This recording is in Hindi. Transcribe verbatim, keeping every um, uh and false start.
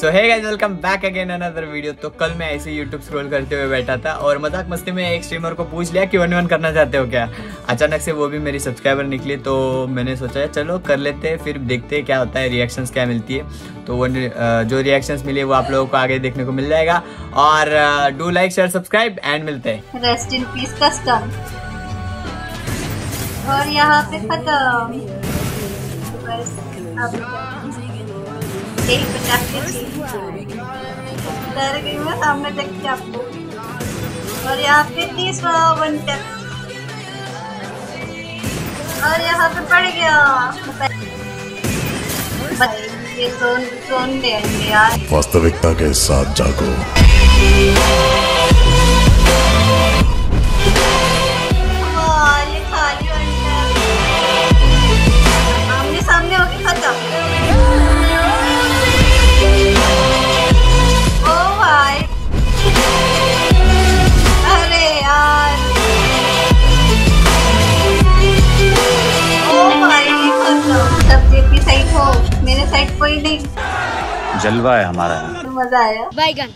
सो hey guys, welcome back again another video. तो कल मैं ऐसे यूट्यूब स्क्रॉल करते हुए बैठा था और मजाक मस्ती में एक स्ट्रीमर को पूछ लिया कि वन वन करना चाहते हो क्या। अचानक से वो भी मेरी सब्सक्राइबर निकली, तो मैंने सोचा चलो कर लेते हैं, फिर देखते हैं क्या होता है, रिएक्शंस क्या मिलती है। तो वन जो रिएक्शंस मिले वो आप लोगों को आगे देखने को मिल जाएगा। और do like share subscribe and मिलते हैं। रेस्ट इन पीस कस्टम और यहाँ पे खत्म। एक पचास के डर गई मैं सामने तक के आपको। और यहाँ पे तीसरा वन टैप और यहाँ पे पड़ गया। ये सोन सोन दे यार। वास्तविकता के साथ जागो। ये खाली आमने सामने हो गया खत्म। जलवा है हमारा, मजा आया। बैगन